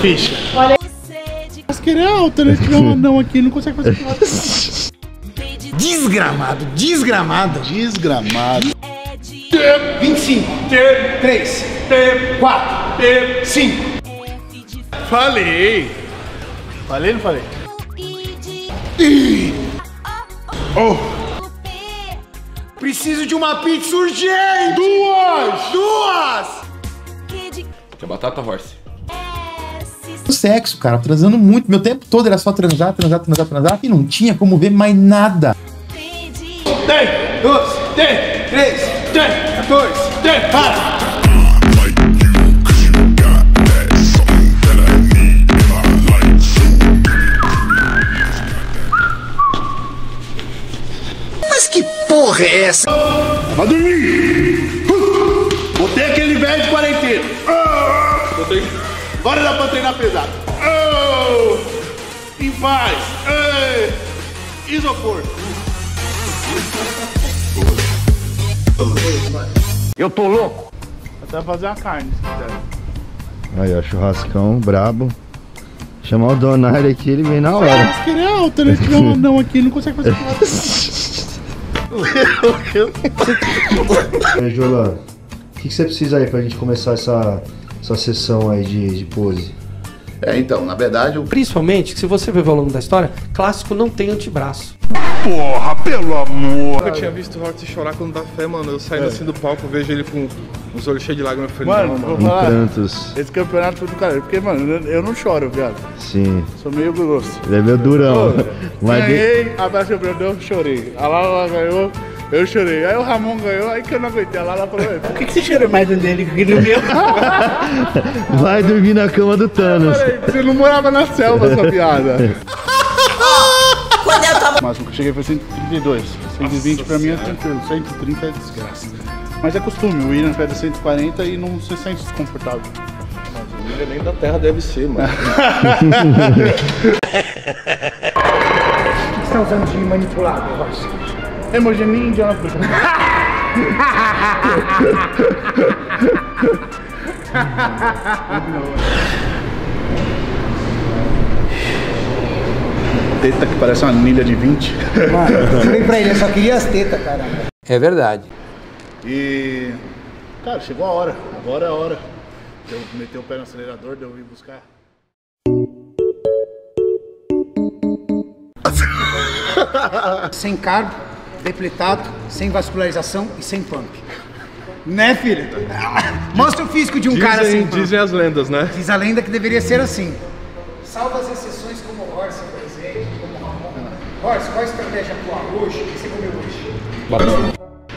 Ficha. Olha aí. Mas querer alta, né? Se tiver um anão aqui, não consegue fazer nada. Desgramado, desgramado. Desgramado. 25, 3, 4, 5. Falei. Falei ou não falei? Oh. Preciso de uma pizza urgente. Duas. Que batata horse. O sexo, cara, transando muito. Meu tempo todo era só transar, transar, transar, transar. E não tinha como ver mais nada. 10, 12, 10, 13, 10, 14, 10, para. Porra é essa? Vai dormir! Botei aquele velho de quarentena. Botei. Agora dá pra treinar pesado. Em paz. Isopor. Eu tô louco. Até fazer uma carne, se quiser. Aí, ó, churrascão, brabo. Chamar o Donário aqui, ele vem na hora. Mas querer alta, né? Se tiver um anão aqui, não consegue fazer nada. Jolana, o que você precisa aí pra gente começar essa sessão aí de pose? É, então, na verdade... Principalmente, se você ver ao longo da história, clássico não tem antebraço. Porra, pelo amor! Eu tinha visto o Horse chorar quando dá fé, mano. Eu saindo assim do palco, eu vejo ele com os olhos cheios de lágrimas. Mano, vou falar, esse campeonato foi do caralho. Porque, mano, eu não choro, viado. Sim. Sou meio grosso. Ele é meio durão. Ganhei, a Baixa Brandão, chorei. A Lala ganhou, eu chorei. Aí o Ramon ganhou, aí que eu não aguentei. A Lala falou, por que você chorou mais dele que no meu? Vai dormir na cama do Thanos. Você não morava na selva, essa piada. O máximo que eu cheguei foi 132, 120. Nossa, pra mim é tranquilo, 130 é desgraça. Mas é costume, o William pede 140 e não se sente desconfortável. Mas o William nem da terra deve ser, mano. O que você tá usando de manipulável, Horse? Hemogenia indiana. Teta que parece uma anilha de 20. Mano, eu falei pra ele, eu só queria as tetas, caramba. É verdade. E... cara, chegou a hora. Agora é a hora. Eu meti o pé no acelerador, deu eu vir buscar. Sem carbo, depletado, sem vascularização e sem pump. Né, filho? Mostra o físico de um cara assim. Dizem as lendas, né? Diz a lenda que deveria ser assim. Salva as exceções como o Horse, por exemplo, como o Ramon. Horse, qual a estratégia atual hoje? O que você comeu hoje?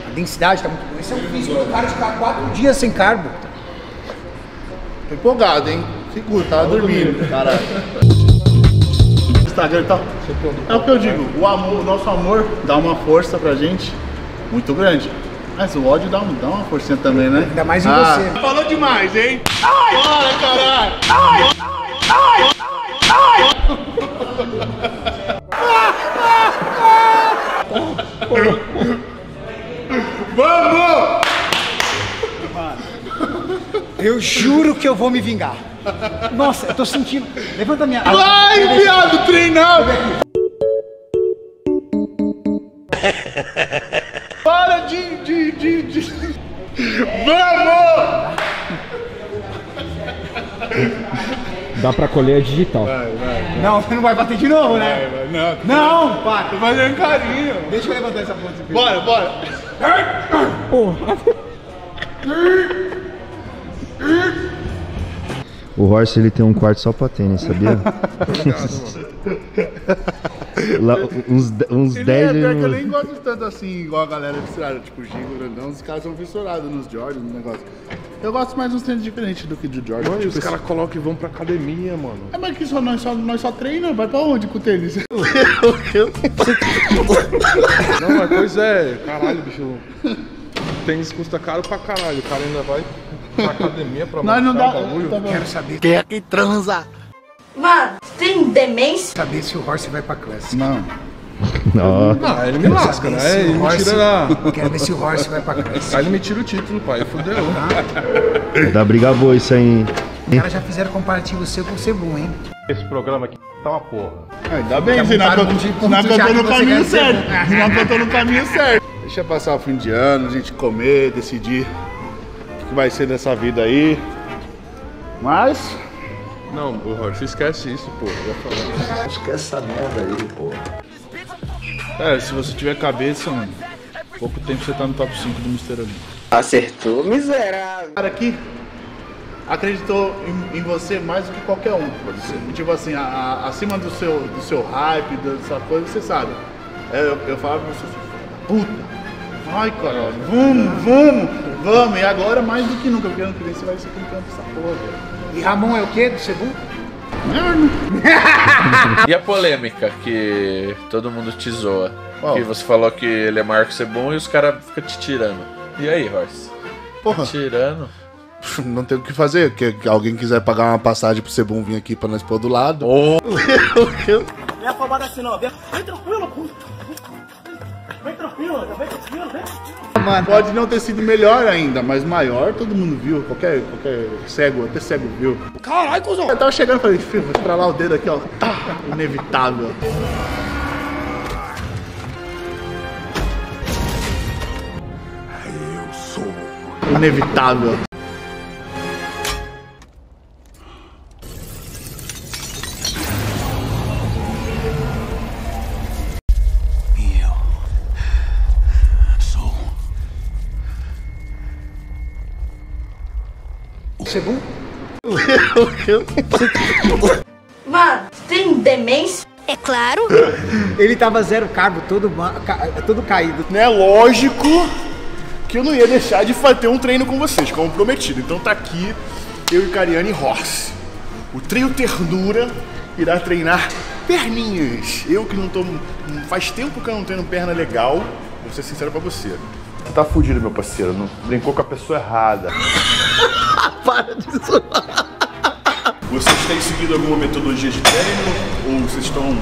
A densidade tá muito boa. Isso é um físico do cara de ficar 4 dias sem carbo. Tô empolgado, hein? Seguro, tava dormindo, caralho. Instagram e tal. É o que eu digo, o amor, o nosso amor dá uma força pra gente muito grande. Mas o ódio dá uma forcinha também, né? Ainda mais em você. Falou demais, hein? Ai! Bora, caralho! Ai! Ai! Ai! Vamos! Mano, eu juro que eu vou me vingar. Nossa, eu tô sentindo. Levanta a minha. Vai, viado, treinado! Para de. Vamos! Dá pra colher a digital. Vai. Não, você não vai bater de novo, né? Vai. Não, para. Tô fazendo carinho. Deixa eu levantar essa ponta. Bora. Porra. O Horse, ele tem um quarto só pra tênis, sabia? Lá, uns 10 anos. É, eu nem gosto tanto assim, igual a galera viciada, tipo o Gigo, Grandão, os caras são vissurados nos Jordan, no negócio. Eu gosto mais de uns tênis diferentes do que de Jordan. Mano, tipo, os caras colocam e vão pra academia, mano. É, mas que nós só treinamos, vai pra onde com o tênis? Não, mas coisa é, caralho, bicho. O tênis custa caro pra caralho, o cara ainda vai pra academia pra nós não dá o bagulho. Tá, quero saber quem é que transa. Mano, tem demência? Saber se o Horse vai pra classe. Não. Não, não, ele me lasca, né? Ele me tira lá. Quero ver se o Horse vai pra casa. Aí ele me tira o título, pai. Fudeu. Tá. Dá briga boa isso aí. Os caras já fizeram comparativo seu com o Cbum, hein? Esse programa aqui tá uma porra. Ainda bem, Renato, eu tô no caminho certo. Renato, eu tô no caminho certo. Deixa passar o fim de ano, a gente comer, decidir o que vai ser dessa vida aí. Mas... Não, Horse, esquece isso, pô. Esquece essa merda aí, pô. Cara, se você tiver cabeça, mano, pouco tempo você tá no top 5 do Mister Ali. Acertou, miserável. Cara aqui acreditou em você mais do que qualquer um. Tipo assim, acima do seu hype, dessa coisa, você sabe. Eu falava pra você, puta, ai, cara, vamos. E agora mais do que nunca, porque ano que vem você vai ser campeão dessa porra, velho. E Ramon é o quê? Do Cbum? E a polêmica que todo mundo te zoa? Oh. Que você falou que ele é maior que o Cbum e os caras ficam te tirando. E aí, Horse? Porra. Tirando? Não tem o que fazer. Que alguém quiser pagar uma passagem pro Cbum vir aqui pra nós pôr do lado. Oh. Não é afobado assim não. Vem tranquilo, puta. Vem tranquilo, vem tranquilo, vem tranquilo. Mano. Pode não ter sido melhor ainda, mas maior todo mundo viu. Qualquer cego, até cego viu. Caralho, cuzão! Eu tava chegando e falei, filho, vou estralar o dedo aqui, ó. Tá, inevitável. Eu sou inevitável. Cbum? Mano, tem demência? É claro. Ele tava zero carbo, todo caído. É lógico que eu não ia deixar de fazer um treino com vocês, como prometido. Então tá aqui, eu e Cariani e Horse. O trio ternura irá treinar perninhas. Eu que não tô... Faz tempo que eu não treino perna legal. Vou ser sincero pra você. Tá fudido, meu parceiro. Não brincou com a pessoa errada. Para disso. Vocês têm seguido alguma metodologia de treino? Ou vocês estão...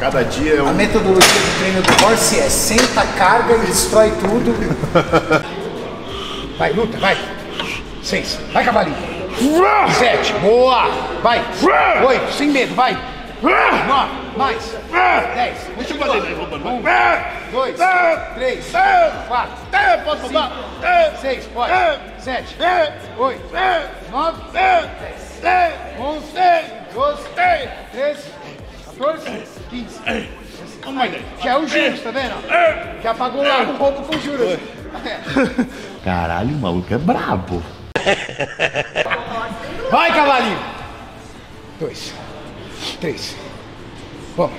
Cada dia é um... A metodologia de treino do Horse é senta, carga e destrói tudo. Vai, luta, vai. 6, vai, cavalinho. 7, boa. Vai. 8, sem medo, vai. 9, mais. 10. Deixa eu fazer, né? 1, 2, 3, 4, 5, 6, pode. 7, 8, 9, 10, 11, 12, 13, 14, 15. Que é o Juros, tá vendo? Que apagou lá um pouco com o Juros. Caralho, o maluco é brabo. Vai, cavalinho. 2, 3. Vamos.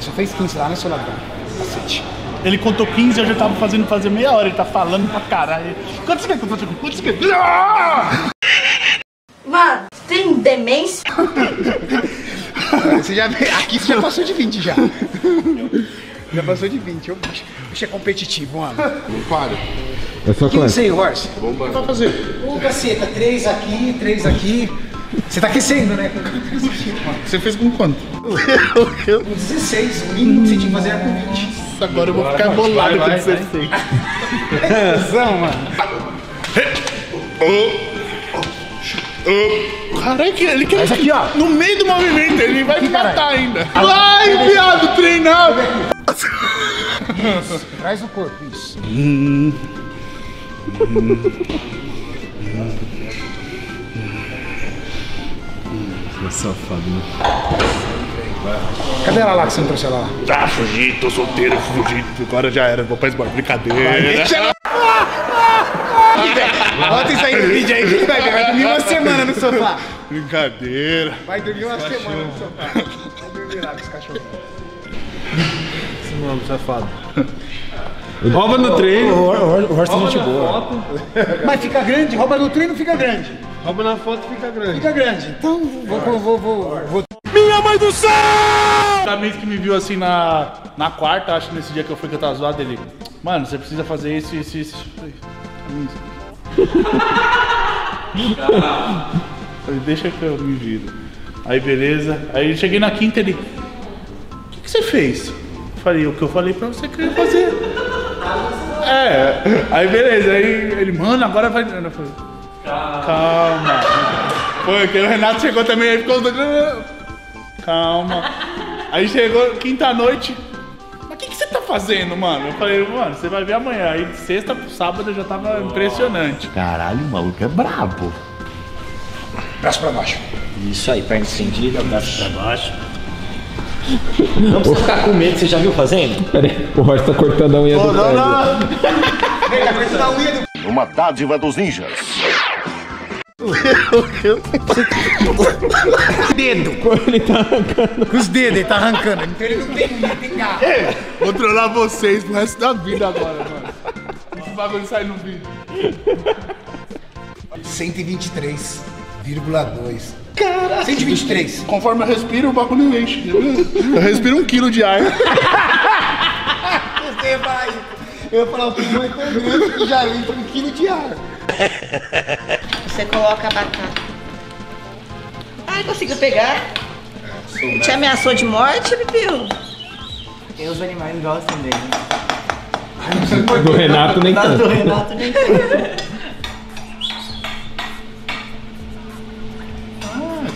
Só fez 15 lá, né, seu ladrão? Cacete. Ele contou 15 e eu já tava fazendo fazer meia hora. Ele tá falando pra caralho. Quantos que? Quantos que? Mano, tem demência? Você já veio. Aqui você já passou de 20 já. Já passou de 20. Eu acho que é competitivo, mano. Não para. É só claro. 15, Horse. Bomba. Vai fazer. Ô, caceta, 3 aqui, 3 aqui. Você tá aquecendo, né? Você fez com quanto? Com 16, o mínimo que você tinha que fazer era com 20. Agora eu vou ficar bolado com 16. Atenção, mano. Caraca, ele quer... Aqui, ó. No meio do movimento, ele vai me matar ainda. Vai, viado, treinar! Isso, traz o corpo, isso. Safado, né? Cadê ela lá que você não trouxe ela lá? Ah, fugi, tô solteiro, fugi. Agora já era, vou pra embora. Brincadeira. Bota isso aí no vídeo aí, que vai dormir uma semana no sofá. Brincadeira. Vai dormir uma semana no sofá. Vai dormir lá com os cachorros. Esse mano safado. Rouba no treino. O Horse é gente boa. Mas fica grande, rouba no treino, fica grande. Rouba na foto, fica grande. Fica grande. Então, vou... Minha mãe do céu! O amigo que me viu assim na quarta, acho que nesse dia que eu fui que eu tava zoado, ele... Mano, você precisa fazer isso. Falei, deixa que eu me viro. Aí, beleza. Aí, eu cheguei na quinta, ele... que você fez? Eu falei, o que eu falei pra você que eu ia fazer. É, aí beleza, aí ele, mano, agora vai. Eu falei, calma. Foi, que o Renato chegou também, aí ficou. Calma. Aí chegou quinta-noite. Mas o que você tá fazendo, mano? Eu falei, mano, você vai ver amanhã. Aí de sexta pro sábado já tava impressionante. Caralho, o maluco é brabo. Braço pra baixo. Isso aí, perna estendida, braço pra baixo. Não precisa ficar com medo, você já viu fazendo? Pera aí, o Horse tá cortando a unha do pé. Ele tá cortando a unha do... Uma dádiva dos ninjas. Dedo. Ele tá arrancando. Com os dedos, ele tá arrancando. Então ele não tem unha, ele tem garra. Vou trollar vocês pro resto da vida agora, mano. Esse bagulho sai no vídeo. 123,2. Caraca! 123. Conforme eu respiro, o bagulho enche. Eu respiro 1 quilo de ar. Você vai. Eu ia falar, o pulmão é tão grande que já entra 1 quilo de ar. Você coloca a batata. Ai, conseguiu pegar? Te ameaçou de morte, Bibiu? Eu os animais gostam dele. Do Renato nem tanto. Do Renato nem tanto.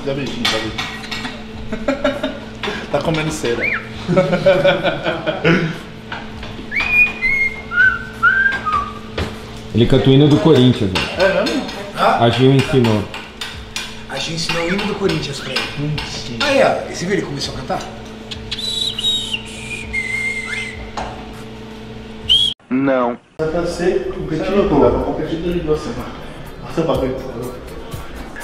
Dá beijinho, dá beijinho. Tá comendo cera. Ele canta o hino do Corinthians. É, não? Ah, a Gil ensinou. A Gil ensinou o hino do Corinthians pra ele. Aí, ó, você viu ele começou a cantar? Não. Vai ser competido. Competido de 2 semanas. Nossa, bagulho.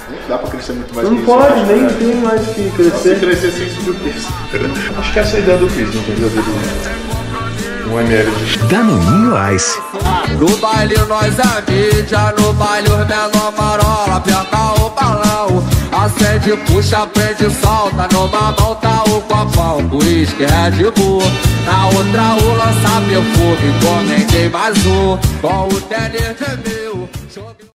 Nem dá pra crescer muito mais. Não pode, nem tem mais que crescer. Se crescer sem subir o peso. Acho que essa é a ideia do piso, não tem verdadeiro. 1 ml de Danoninho Ice. No baile nós é mídia, no baile os menor marola, aperta o balão. Acende, puxa, prende, solta, numa mão tá o copão, uísque, Red Bull. Na outra o lança perfume, encomendei mais um, com o tênis de mil.